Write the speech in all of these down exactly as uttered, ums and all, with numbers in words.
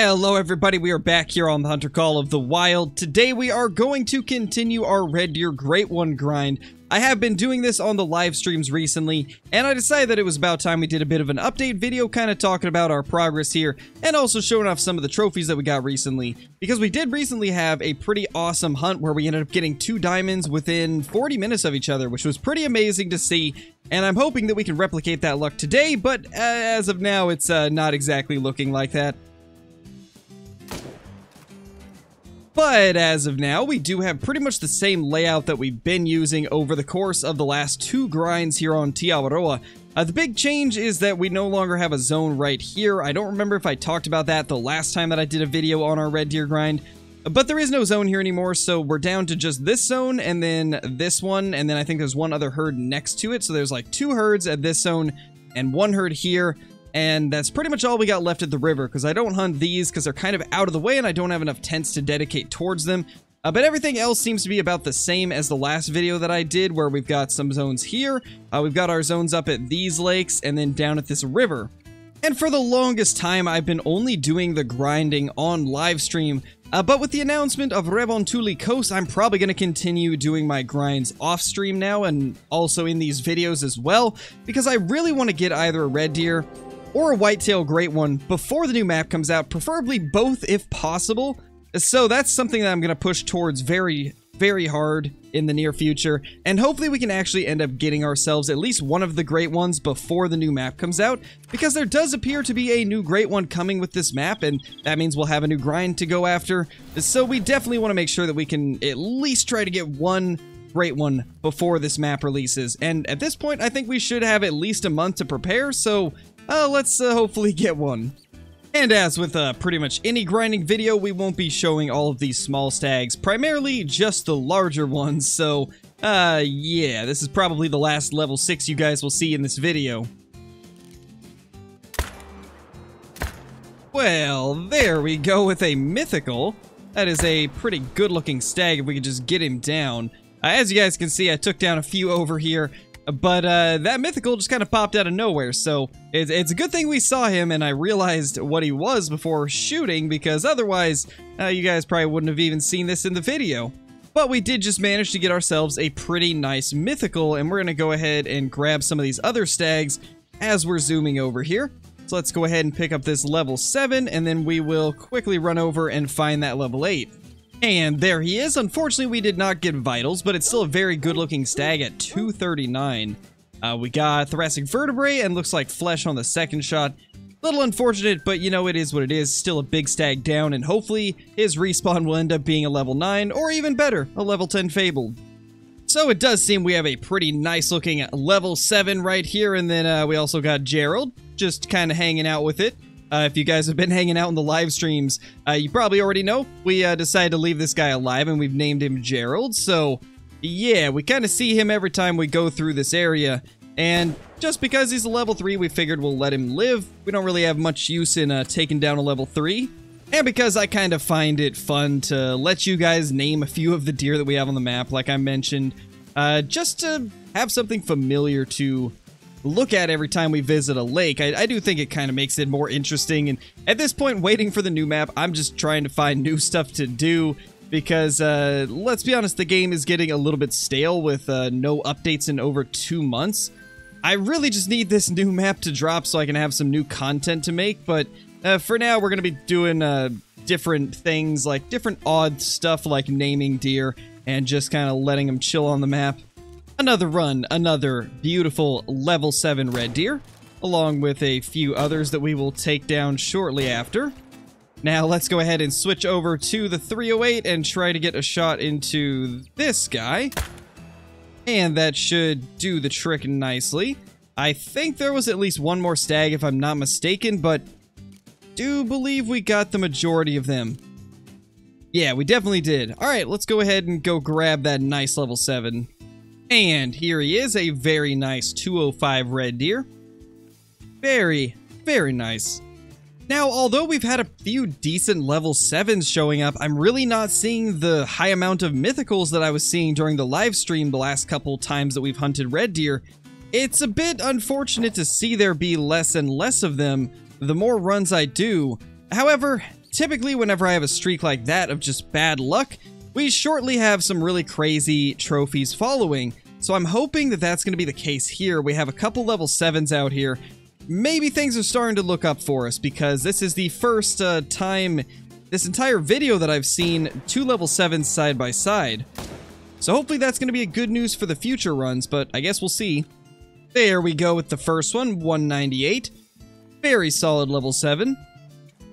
Hello everybody, we are back here on the Hunter Call of the Wild. Today we are going to continue our Red Deer Great One grind. I have been doing this on the live streams recently, and I decided that it was about time we did a bit of an update video, kind of talking about our progress here, and also showing off some of the trophies that we got recently, because we did recently have a pretty awesome hunt where we ended up getting two diamonds within forty minutes of each other, which was pretty amazing to see, and I'm hoping that we can replicate that luck today, but as of now, it's uh, not exactly looking like that. But as of now, we do have pretty much the same layout that we've been using over the course of the last two grinds here on Te Awaroa. Uh, the big change is that we no longer have a zone right here. I don't remember if I talked about that the last time that I did a video on our Red Deer grind, but there is no zone here anymore, so we're down to just this zone and then this one, and then I think there's one other herd next to it, so there's like two herds at this zone and one herd here. And that's pretty much all we got left at the river, because I don't hunt these because they're kind of out of the way and I don't have enough tents to dedicate towards them. Uh, but everything else seems to be about the same as the last video that I did, where we've got some zones here, uh, we've got our zones up at these lakes, and then down at this river. And for the longest time, I've been only doing the grinding on live stream, uh, but with the announcement of Revontuli Coast, I'm probably going to continue doing my grinds off stream now, and also in these videos as well, because I really want to get either a red deer or a whitetail great one before the new map comes out, preferably both if possible. So that's something that I'm going to push towards very, very hard in the near future, and hopefully we can actually end up getting ourselves at least one of the great ones before the new map comes out, because there does appear to be a new great one coming with this map, and that means we'll have a new grind to go after. So we definitely want to make sure that we can at least try to get one great one before this map releases, and at this point I think we should have at least a month to prepare, so Uh, let's uh, hopefully get one. And as with uh, pretty much any grinding video, we won't be showing all of these small stags, primarily just the larger ones, so uh, yeah, this is probably the last level six you guys will see in this video. Well, there we go with a mythical. That is a pretty good looking stag if we could just get him down. Uh, as you guys can see, I took down a few over here. But uh, that mythical just kind of popped out of nowhere, so it's, it's a good thing we saw him and I realized what he was before shooting, because otherwise uh, you guys probably wouldn't have even seen this in the video. But we did just manage to get ourselves a pretty nice mythical, and we're going to go ahead and grab some of these other stags as we're zooming over here. So let's go ahead and pick up this level seven, and then we will quickly run over and find that level eight. And there he is. Unfortunately, we did not get vitals, but it's still a very good-looking stag at two thirty-nine. Uh, we got thoracic vertebrae and looks like flesh on the second shot. Little unfortunate, but you know, it is what it is. Still a big stag down, and hopefully his respawn will end up being a level nine, or even better, a level ten fabled. So it does seem we have a pretty nice-looking level seven right here, and then uh, we also got Gerald, just kind of hanging out with it. Uh, if you guys have been hanging out in the live streams, uh, you probably already know we uh, decided to leave this guy alive, and we've named him Gerald. So yeah, we kind of see him every time we go through this area, and just because he's a level three, we figured we'll let him live. We don't really have much use in uh, taking down a level three, and because I kind of find it fun to let you guys name a few of the deer that we have on the map, like I mentioned, uh, just to have something familiar to look at every time we visit a lake. I, I do think it kind of makes it more interesting, and at this point, waiting for the new map, I'm just trying to find new stuff to do, because uh, let's be honest, the game is getting a little bit stale with uh, no updates in over two months. I really just need this new map to drop so I can have some new content to make, but uh, for now, we're going to be doing uh, different things, like different odd stuff like naming deer and just kind of letting them chill on the map. Another run, another beautiful level seven red deer, along with a few others that we will take down shortly after. Now let's go ahead and switch over to the three oh eight and try to get a shot into this guy. And that should do the trick nicely. I think there was at least one more stag if I'm not mistaken, but I do believe we got the majority of them. Yeah, we definitely did. Alright, let's go ahead and go grab that nice level seven. And here he is, a very nice two oh five red deer. Very, very nice. Now, although we've had a few decent level sevens showing up, I'm really not seeing the high amount of mythicals that I was seeing during the live stream the last couple times that we've hunted red deer. It's a bit unfortunate to see there be less and less of them the more runs I do. However, Typically, whenever I have a streak like that of just bad luck, we shortly have some really crazy trophies following. So I'm hoping that that's going to be the case here. We have a couple level sevens out here. Maybe things are starting to look up for us, because this is the first uh, time this entire video that I've seen two level sevens side by side. So hopefully that's going to be a good news for the future runs, but I guess we'll see. There we go with the first one, one ninety-eight. Very solid level seven.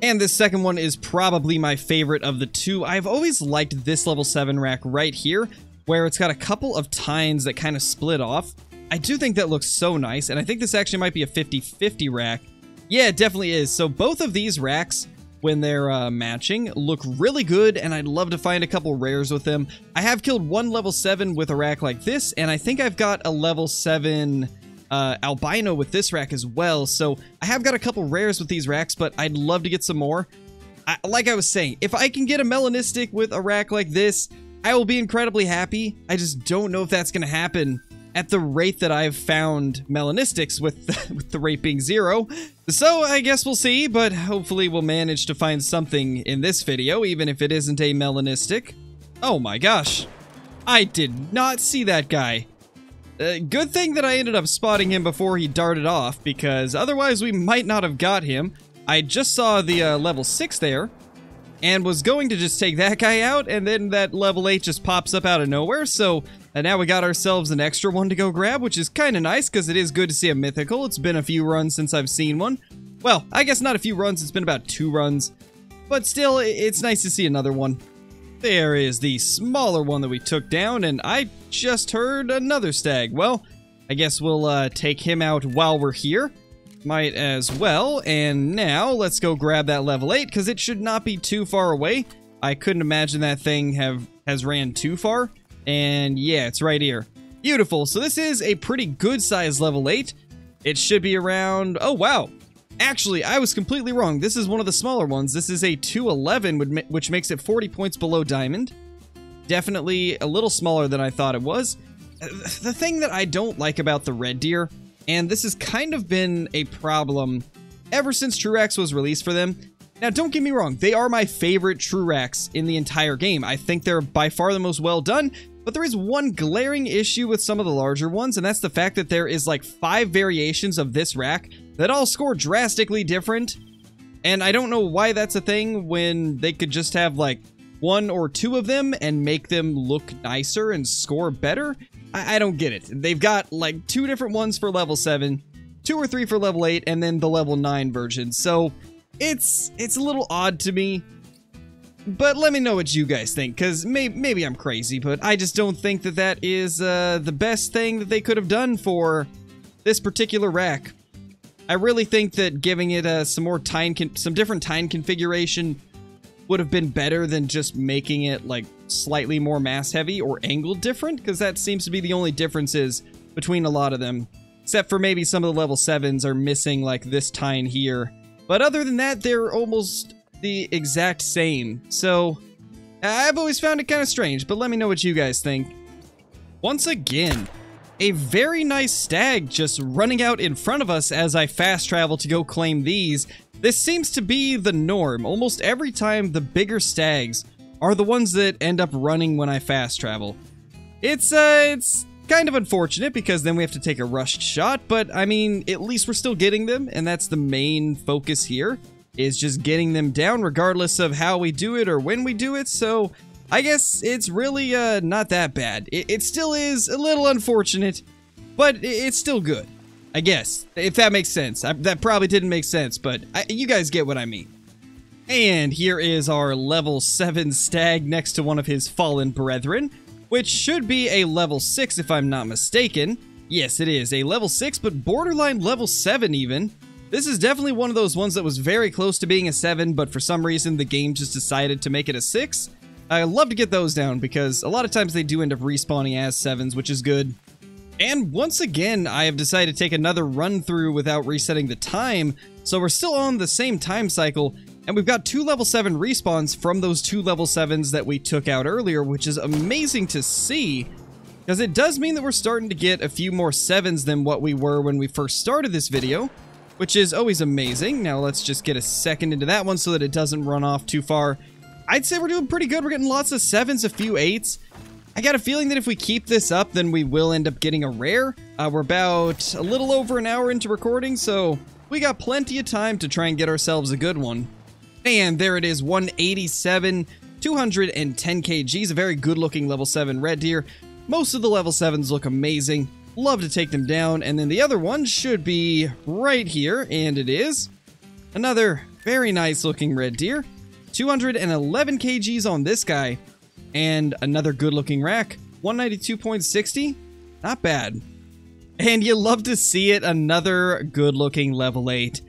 And this second one is probably my favorite of the two. I've always liked this level seven rack right here, where it's got a couple of tines that kind of split off. I do think that looks so nice, and I think this actually might be a fifty fifty rack. Yeah, it definitely is. So both of these racks, when they're uh, matching, look really good, and I'd love to find a couple rares with them. I have killed one level seven with a rack like this, and I think I've got a level seven uh, albino with this rack as well. So I have got a couple rares with these racks, but I'd love to get some more. I, like I was saying, if I can get a melanistic with a rack like this, I will be incredibly happy. I just don't know if that's going to happen. At the rate that I've found melanistics, with the, with the rate being zero. So I guess we'll see, but hopefully we'll manage to find something in this video, even if it isn't a melanistic. Oh my gosh. I did not see that guy. Uh, good thing that I ended up spotting him before he darted off, because otherwise we might not have got him. I just saw the uh, level six there, and was going to just take that guy out, and then that level eight just pops up out of nowhere, so... And now we got ourselves an extra one to go grab, which is kind of nice, because it is good to see a mythical. It's been a few runs since I've seen one. Well, I guess not a few runs, it's been about two runs. But still, it's nice to see another one. There is the smaller one that we took down, and I just heard another stag. Well, I guess we'll uh, take him out while we're here. Might as well. And now, let's go grab that level eight, because it should not be too far away. I couldn't imagine that thing have has ran too far. And yeah, it's right here. Beautiful. So this is a pretty good size level eight. It should be around... Oh, wow. Actually, I was completely wrong. This is one of the smaller ones. This is a two eleven, which makes it forty points below diamond. Definitely a little smaller than I thought it was. The thing that I don't like about the red deer, and this has kind of been a problem ever since TruRacks was released for them. Now, don't get me wrong. They are my favorite TruRacks in the entire game. I think they're by far the most well done. But there is one glaring issue with some of the larger ones, and that's the fact that there is like five variations of this rack that all score drastically different. And I don't know why that's a thing when they could just have like one or two of them and make them look nicer and score better. I, I don't get it. They've got like two different ones for level seven, two or three for level eight, and then the level nine version. So it's it's a little odd to me. But let me know what you guys think, because may maybe I'm crazy, but I just don't think that that is uh, the best thing that they could have done for this particular rack. I really think that giving it uh, some more time, con some different time configuration would have been better than just making it like slightly more mass heavy or angled different, because that seems to be the only differences between a lot of them. Except for maybe some of the level sevens are missing like this tine here. But other than that, they're almost... the exact same. So I've always found it kind of strange, but let me know what you guys think. Once again, a very nice stag just running out in front of us as I fast travel to go claim these. This seems to be the norm. Almost every time, the bigger stags are the ones that end up running when I fast travel. It's uh, it's kind of unfortunate, because then we have to take a rushed shot, but I mean, at least we're still getting them, and that's the main focus here. Is just getting them down regardless of how we do it or when we do it, so I guess it's really uh, not that bad. It, it still is a little unfortunate, but it, it's still good, I guess, if that makes sense. I, that probably didn't make sense, but I, you guys get what I mean. And here is our level seven stag next to one of his fallen brethren, which should be a level six if I'm not mistaken. Yes, it is a level six, but borderline level seven even. This is definitely one of those ones that was very close to being a seven, but for some reason the game just decided to make it a six. I love to get those down, because a lot of times they do end up respawning as sevens, which is good. And once again, I have decided to take another run through without resetting the time, so we're still on the same time cycle, and we've got two level seven respawns from those two level sevens that we took out earlier, which is amazing to see, because it does mean that we're starting to get a few more sevens than what we were when we first started this video. which is always amazing. Now let's just get a second into that one so that it doesn't run off too far. I'd say we're doing pretty good. We're getting lots of sevens, a few eights. I got a feeling that if we keep this up, then we will end up getting a rare. Uh, we're about a little over an hour into recording, so we got plenty of time to try and get ourselves a good one. And there it is, one eighty-seven, two hundred ten kgs, a very good looking level seven red deer. Most of the level sevens look amazing. Love to take them down. And then the other one should be right here, and it is. Another very nice looking red deer. two hundred eleven kgs on this guy. And another good looking rack, one ninety-two point sixty, not bad. And you love to see it, another good looking level eight.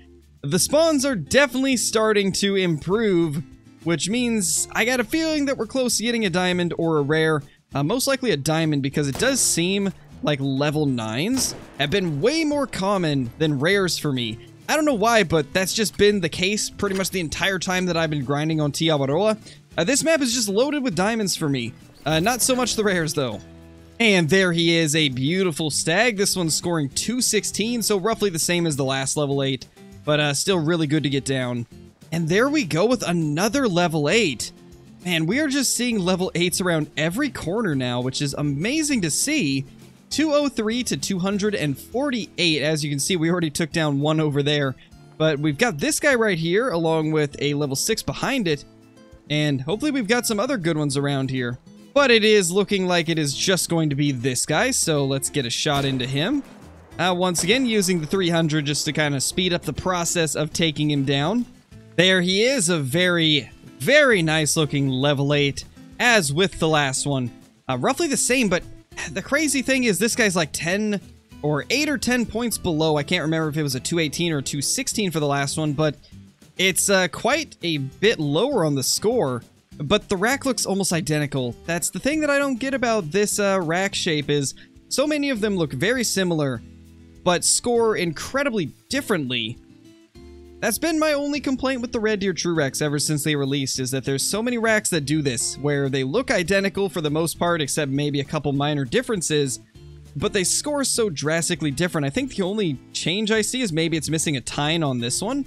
The spawns are definitely starting to improve, which means I got a feeling that we're close to getting a diamond or a rare, uh, most likely a diamond, because it does seem like level nines have been way more common than rares for me. I don't know why, but that's just been the case pretty much the entire time that I've been grinding on Te Awaroa. Uh, this map is just loaded with diamonds for me. Uh, not so much the rares, though. And there he is, a beautiful stag. This one's scoring two sixteen, so roughly the same as the last level eight, but uh, still really good to get down. And there we go with another level eight. Man, we are just seeing level eights around every corner now, which is amazing to see. two oh three to two hundred forty-eight. As you can see, we already took down one over there, but we've got this guy right here along with a level six behind it. And hopefully we've got some other good ones around here. But it is looking like it is just going to be this guy, so let's get a shot into him. Uh, once again, using the three hundred just to kind of speed up the process of taking him down. There he is, a very, very nice looking level eight, as with the last one. Uh, roughly the same, but the crazy thing is this guy's like ten or eight or ten points below. I can't remember if it was a two eighteen or a two sixteen for the last one, but it's uh, quite a bit lower on the score, but the rack looks almost identical. That's the thing that I don't get about this uh, rack shape is so many of them look very similar, but score incredibly differently. That's been my only complaint with the Red Deer TruRacks ever since they released, is that there's so many racks that do this, where they look identical for the most part, except maybe a couple minor differences, but they score so drastically different. I think the only change I see is maybe it's missing a tine on this one.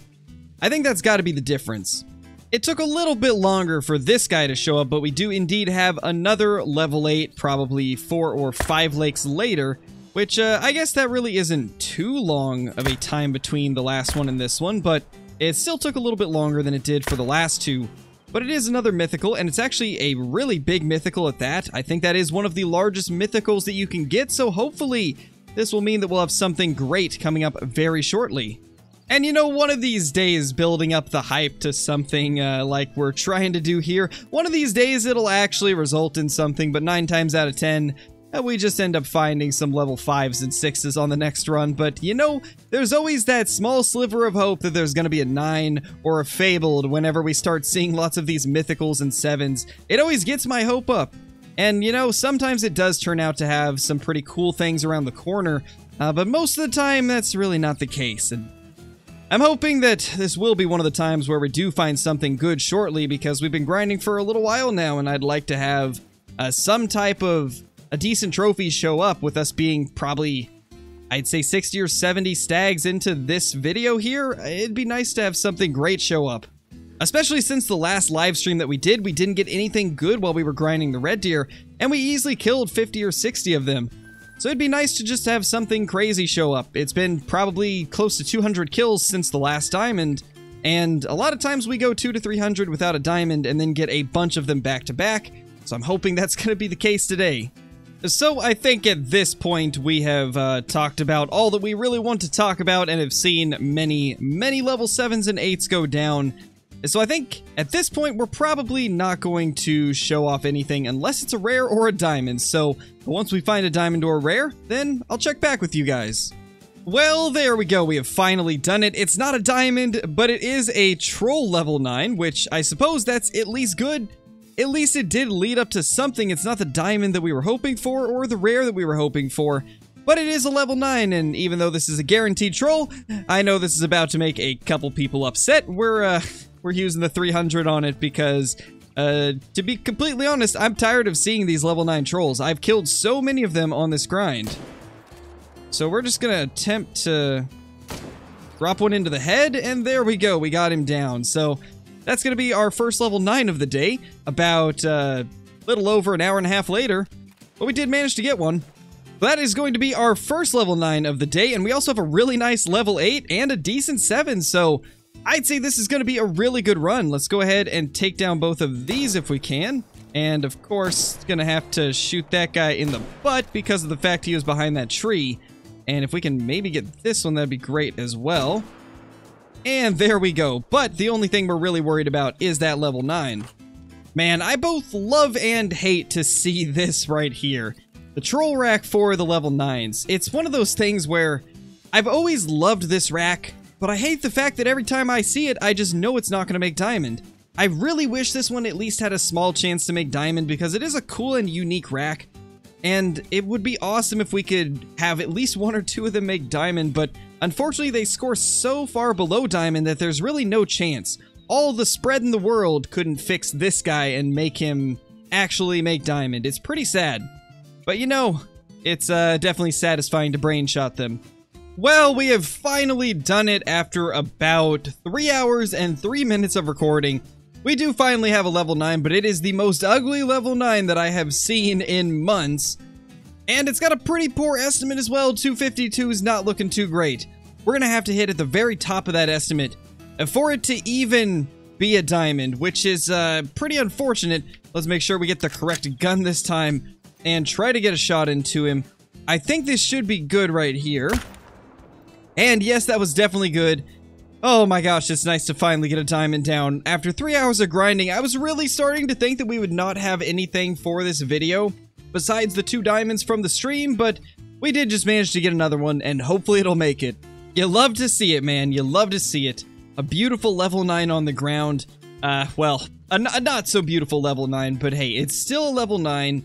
I think that's got to be the difference. It took a little bit longer for this guy to show up, but we do indeed have another level eight, probably four or five lakes later, which uh, I guess that really isn't too long of a time between the last one and this one, but it still took a little bit longer than it did for the last two. But it is another mythical, and it's actually a really big mythical at that. I think that is one of the largest mythicals that you can get, so hopefully this will mean that we'll have something great coming up very shortly. And you know, one of these days, building up the hype to something uh, like we're trying to do here, one of these days it'll actually result in something, but nine times out of ten, uh, we just end up finding some level fives and sixes on the next run. But you know, there's always that small sliver of hope that there's going to be a nine or a fabled whenever we start seeing lots of these mythicals and sevens. It always gets my hope up. And you know, sometimes it does turn out to have some pretty cool things around the corner, uh, but most of the time that's really not the case. And I'm hoping that this will be one of the times where we do find something good shortly, because we've been grinding for a little while now, and I'd like to have uh, some type of a decent trophy show up with us being probably, I'd say sixty or seventy stags into this video here. It'd be nice to have something great show up, especially since the last live stream that we did, we didn't get anything good while we were grinding the red deer, and we easily killed fifty or sixty of them. So it'd be nice to just have something crazy show up. It's been probably close to two hundred kills since the last diamond, and a lot of times we go two to three hundred without a diamond and then get a bunch of them back to back, so I'm hoping that's going to be the case today. So I think at this point we have uh, talked about all that we really want to talk about and have seen many, many level sevens and eights go down. So I think at this point, we're probably not going to show off anything unless it's a rare or a diamond. So once we find a diamond or a rare, then I'll check back with you guys. Well, there we go. We have finally done it. It's not a diamond, but it is a troll level nine, which I suppose that's at least good. At least it did lead up to something. It's not the diamond that we were hoping for or the rare that we were hoping for, but it is a level nine, and even though this is a guaranteed troll, I know this is about to make a couple people upset. We're, uh... We're using the three hundred on it because, uh, to be completely honest, I'm tired of seeing these level nine trolls. I've killed so many of them on this grind. So we're just going to attempt to Drop one into the head, and there we go. We got him down. So that's going to be our first level nine of the day. About uh, a little over an hour and a half later. But we did manage to get one. That is going to be our first level nine of the day. And we also have a really nice level eight and a decent seven. So I'd say this is going to be a really good run. Let's go ahead and take down both of these if we can. And of course, going to have to shoot that guy in the butt because of the fact he was behind that tree. And if we can maybe get this one, that'd be great as well. And there we go. But the only thing we're really worried about is that level nine. Man, I both love and hate to see this right here. The troll rack for the level nines. It's one of those things where I've always loved this rack, but I hate the fact that every time I see it, I just know it's not going to make diamond. I really wish this one at least had a small chance to make diamond because it is a cool and unique rack. And it would be awesome if we could have at least one or two of them make diamond, but unfortunately they score so far below diamond that there's really no chance. All the spread in the world couldn't fix this guy and make him actually make diamond. It's pretty sad. But you know, it's uh, definitely satisfying to brain shot them. Well, we have finally done it after about three hours and three minutes of recording. We do finally have a level nine, but it is the most ugly level nine that I have seen in months. And it's got a pretty poor estimate as well. two fifty-two is not looking too great. We're going to have to hit at the very top of that estimate for it to even be a diamond, which is uh, pretty unfortunate. Let's make sure we get the correct gun this time and try to get a shot into him. I think this should be good right here. And yes, that was definitely good. Oh my gosh, it's nice to finally get a diamond down. After three hours of grinding, I was really starting to think that we would not have anything for this video besides the two diamonds from the stream, but we did just manage to get another one, and hopefully it'll make it. You love to see it, man. You love to see it. A beautiful level nine on the ground. Uh, well, a, n a not so beautiful level nine, but hey, it's still a level nine,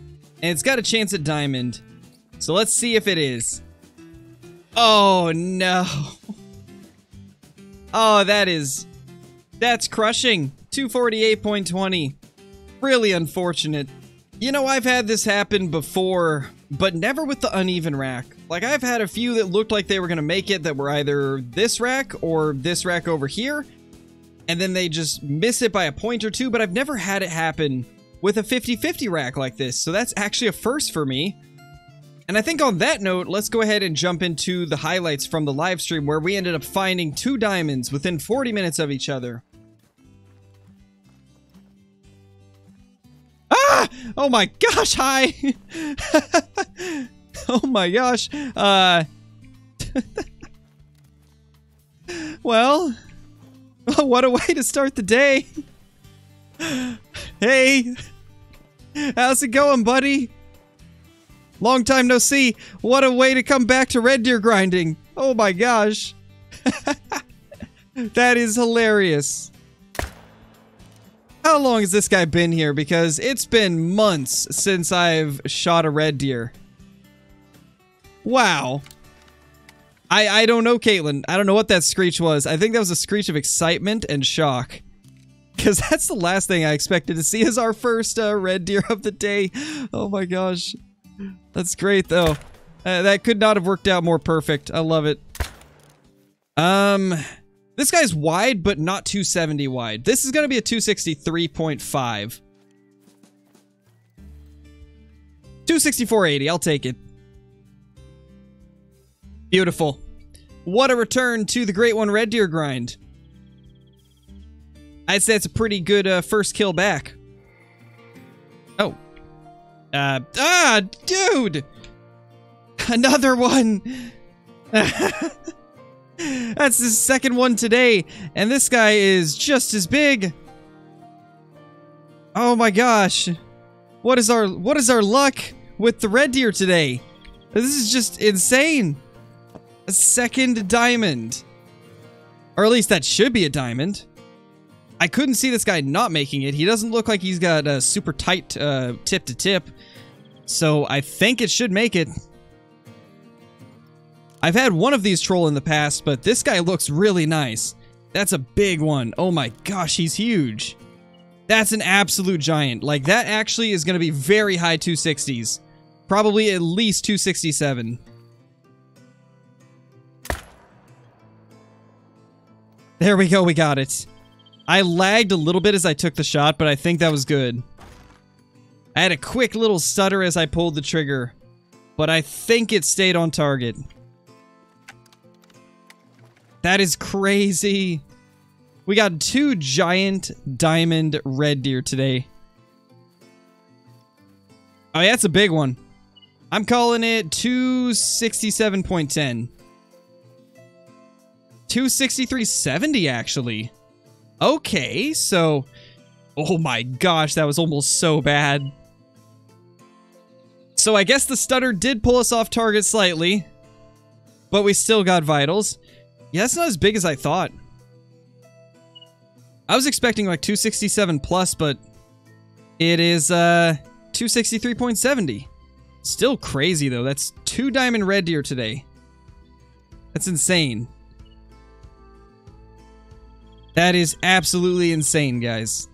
and it's got a chance at diamond. So let's see if it is. Oh, no. Oh, that is... That's crushing. two forty-eight point two zero. Really unfortunate. You know, I've had this happen before, but never with the uneven rack. Like, I've had a few that looked like they were going to make it that were either this rack or this rack over here, and then they just miss it by a point or two, but I've never had it happen with a fifty fifty rack like this, so that's actually a first for me. And I think on that note, let's go ahead and jump into the highlights from the live stream where we ended up finding two diamonds within forty minutes of each other. Ah! Oh my gosh, hi! Oh my gosh. Uh... well, what a way to start the day. Hey, how's it going, buddy? Long time no see. What a way to come back to Red Deer grinding. Oh my gosh. That is hilarious. How long has this guy been here? Because it's been months since I've shot a Red Deer. Wow. I, I don't know, Caitlin. I don't know what that screech was. I think that was a screech of excitement and shock. Because that's the last thing I expected to see is our first uh, Red Deer of the day. Oh my gosh. That's great, though. Uh, that could not have worked out more perfect. I love it. Um, this guy's wide, but not two seventy wide. This is going to be a two sixty-three point five. two sixty-four eighty, I'll take it. Beautiful. What a return to the Great One Red Deer grind. I'd say that's a pretty good uh, first kill back. Oh. Uh, ah, dude! Another one! That's his second one today, and this guy is just as big! Oh my gosh. What is our, what is our luck with the Red Deer today? This is just insane! A second diamond. Or at least that should be a diamond. I couldn't see this guy not making it. He doesn't look like he's got a super tight uh, tip to tip. So I think it should make it. I've had one of these troll in the past, but this guy looks really nice. That's a big one. Oh my gosh, he's huge. That's an absolute giant. Like, that actually is going to be very high two sixties. Probably at least two sixty-seven. There we go, we got it. I lagged a little bit as I took the shot, but I think that was good. I had a quick little stutter as I pulled the trigger, but I think it stayed on target. That is crazy. We got two giant diamond red deer today. Oh, yeah, that's a big one. I'm calling it two sixty-seven point ten. two sixty-three seventy, actually. Okay, so... Oh my gosh, that was almost so bad. So I guess the stutter did pull us off target slightly, but we still got vitals. Yeah, that's not as big as I thought. I was expecting like two sixty-seven plus, but it is uh, two sixty-three point seventy. Still crazy though, that's two diamond red deer today. That's insane. That is absolutely insane, guys.